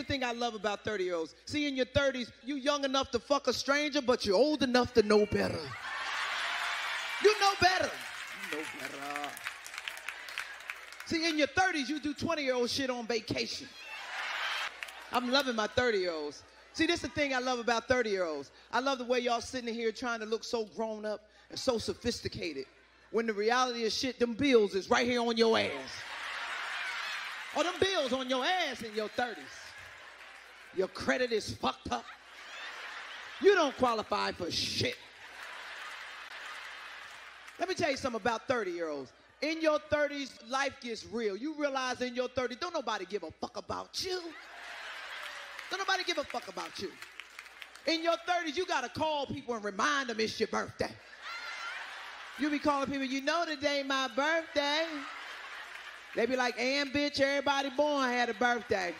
the thing I love about 30-year-olds. See, in your 30s, you young enough to fuck a stranger, but you're old enough to know better. You know better. You know better. See, in your 30s, you do 20-year-old shit on vacation. I'm loving my 30-year-olds. See, this is the thing I love about 30-year-olds. I love the way y'all sitting here trying to look so grown up and so sophisticated, when the reality of shit, them bills is right here on your ass. Or them bills on your ass in your 30s. Your credit is fucked up. You don't qualify for shit. Let me tell you something about 30-year-olds. In your 30s, life gets real. You realize in your 30s, don't nobody give a fuck about you. Don't nobody give a fuck about you. In your 30s, you gotta call people and remind them it's your birthday. You be calling people, you know today my birthday. They be like, and bitch, everybody born had a birthday.